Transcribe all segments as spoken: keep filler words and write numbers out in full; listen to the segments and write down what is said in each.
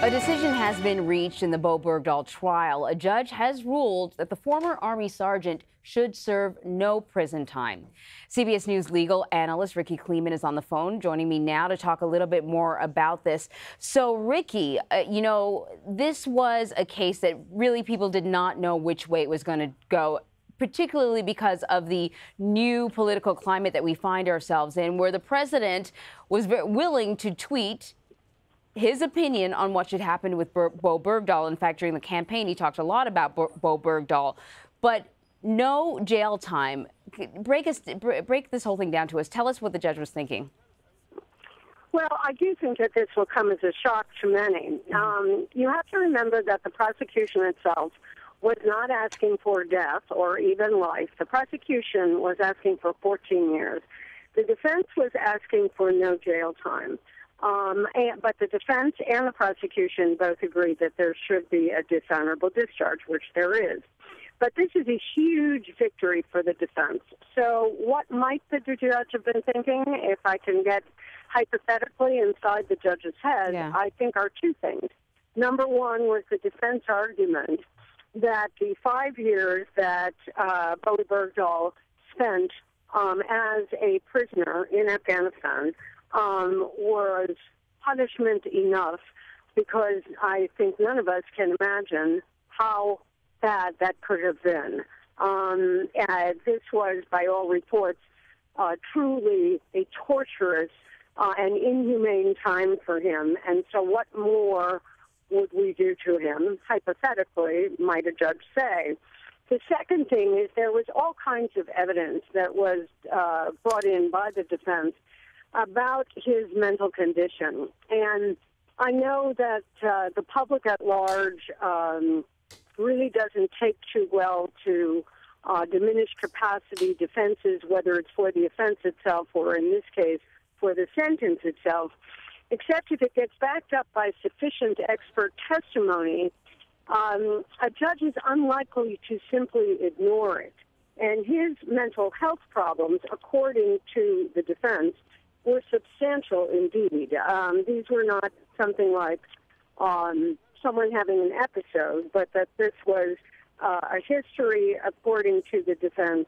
A decision has been reached in the Bowe Bergdahl trial. A judge has ruled that the former Army sergeant should serve no prison time. C B S News legal analyst Rikki Klieman is on the phone, joining me now to talk a little bit more about this. So, Rikki, uh, you know, this was a case that really people did not know which way it was going to go, particularly because of the new political climate that we find ourselves in, where the president was very willing to tweet his opinion on what should happen with Bowe Bergdahl. In fact, during the campaign, he talked a lot about Bowe Bergdahl, but no jail time. Break us, break this whole thing down to us. Tell us what the judge was thinking. Well, I do think that this will come as a shock to many. Um, you have to remember that the prosecution itself was not asking for death or even life. The prosecution was asking for fourteen years. The defense was asking for no jail time. Um, and, but the defense and the prosecution both agreed that there should be a dishonorable discharge, which there is. But this is a huge victory for the defense. So what might the judge have been thinking, if I can get hypothetically inside the judge's head, yeah. I think are two things. Number one was the defense argument that the five years that uh, Bowe Bergdahl spent um, as a prisoner in Afghanistan Um, was punishment enough, because I think none of us can imagine how bad that could have been. Um, and this was, by all reports, uh, truly a torturous uh, and inhumane time for him. And so what more would we do to him, hypothetically, might a judge say. The second thing is there was all kinds of evidence that was uh, brought in by the defense about his mental condition. And I know that uh, the public at large um, really doesn't take too well to uh, diminished capacity defenses, whether it's for the offense itself or, in this case, for the sentence itself, except if it gets backed up by sufficient expert testimony, um, a judge is unlikely to simply ignore it. And his mental health problems, according to the defense, were substantial indeed. Um, these were not something like um, someone having an episode, but that this was uh, a history, according to the defense,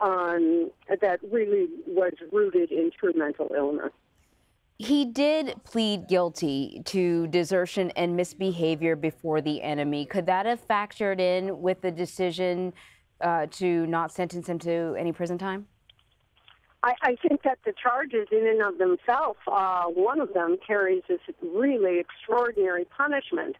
um, that really was rooted in true mental illness. He did plead guilty to desertion and misbehavior before the enemy. Could that have factored in with the decision uh, to not sentence him to any prison time? I, I think that the charges in and of themselves, uh, one of them carries this really extraordinary punishment.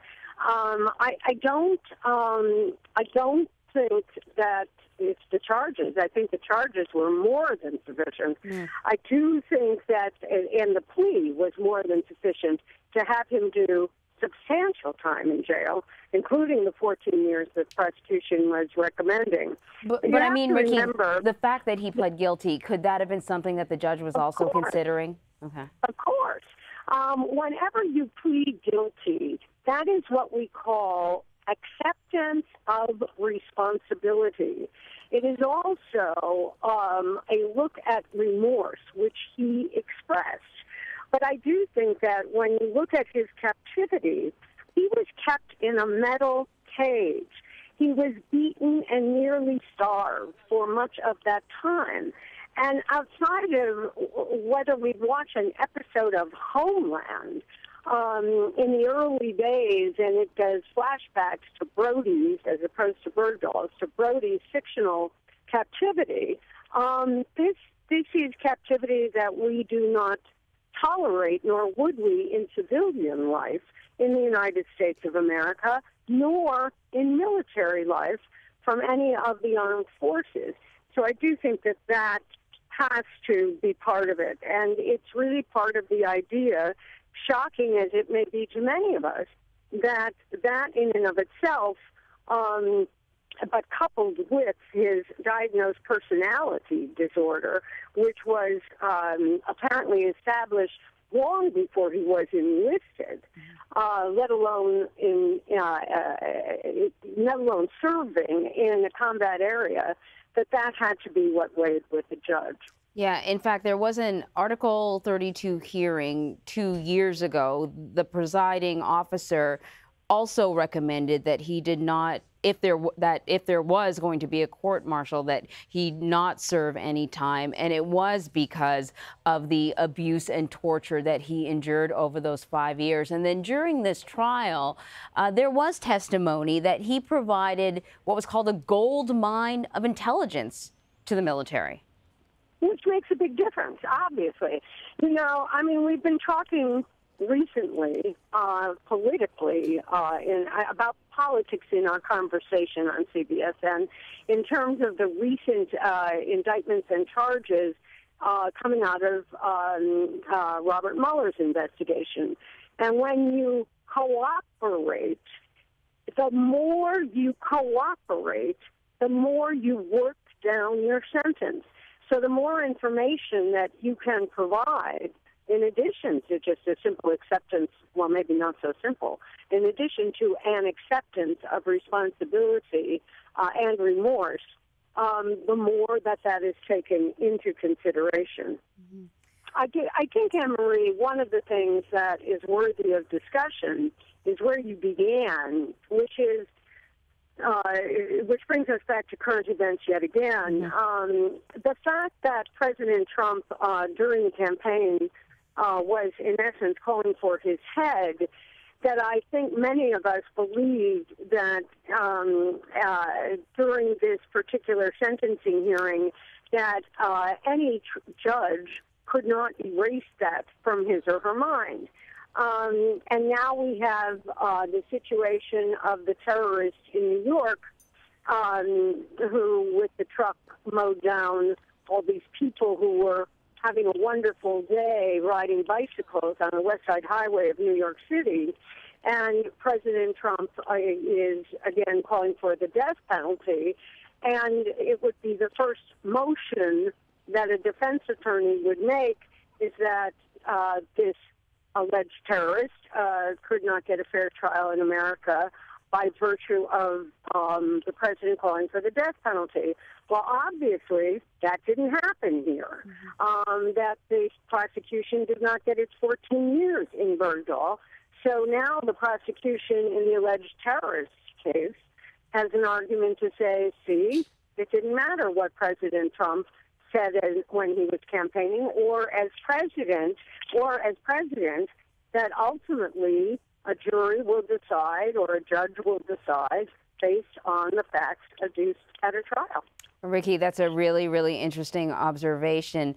Um, I, I don't um, I don't think that it's the charges. I think the charges were more than sufficient. Yeah. I do think that, and the plea was more than sufficient to have him do substantial time in jail, including the fourteen years that the prosecution was recommending. But, but I mean, Rikki, remember, the fact that he pled guilty, could that have been something that the judge was also course. considering? Okay. Of course. Um, whenever you plead guilty, that is what we call acceptance of responsibility. It is also um, a look at remorse, which he expressed. But I do think that when you look at his captivity, he was kept in a metal cage. He was beaten and nearly starved for much of that time. And outside of whether we'd watch an episode of Homeland, um, in the early days, and it does flashbacks to Brody's, as opposed to Bergdahl's, to Brody's fictional captivity, um, this, this is captivity that we do not tolerate, nor would we in civilian life in the United States of America, nor in military life from any of the armed forces. So I do think that that has to be part of it. And it's really part of the idea, shocking as it may be to many of us, that that in and of itself, um, but coupled with his diagnosed personality disorder, which was um, apparently established long before he was enlisted, uh, let alone in, uh, uh, let alone serving in a combat area, that that had to be what weighed with the judge. Yeah, in fact, there was an Article thirty-two hearing two years ago. The presiding officer also recommended that he did not, if there that if there was going to be a court martial, that he not serve any time, and it was because of the abuse and torture that he endured over those five years. And then during this trial, uh, there was testimony that he provided what was called a gold mine of intelligence to the military, which makes a big difference, obviously. You know, I mean, we've been talking recently, uh, politically, uh, in, uh, about politics in our conversation on C B S, and in terms of the recent uh, indictments and charges uh, coming out of um, uh, Robert Mueller's investigation. And when you cooperate, the more you cooperate, the more you work down your sentence. So the more information that you can provide, in addition to just a simple acceptance, well, maybe not so simple, in addition to an acceptance of responsibility uh, and remorse, um, the more that that is taken into consideration. Mm-hmm. I, I think, Anne-Marie, one of the things that is worthy of discussion is where you began, which is, uh, which brings us back to current events yet again. Mm-hmm. um, the fact that President Trump, uh, during the campaign, Uh, was, in essence, calling for his head, that I think many of us believed that um, uh, during this particular sentencing hearing that uh, any tr judge could not erase that from his or her mind. Um, and now we have uh, the situation of the terrorist in New York um, who, with the truck, mowed down all these people who were having a wonderful day riding bicycles on the West Side Highway of New York City. And President Trump uh, is, again, calling for the death penalty. And it would be the first motion that a defense attorney would make is that uh, this alleged terrorist uh, could not get a fair trial in America by virtue of um, the president calling for the death penalty. Well, obviously, that didn't happen here, um, that the prosecution did not get its fourteen years in Bergdahl. So now the prosecution in the alleged terrorist case has an argument to say, see, it didn't matter what President Trump said as, when he was campaigning or as president, or as president, that ultimately a jury will decide or a judge will decide based on the facts adduced at a trial. Rikki, that's a really, really interesting observation.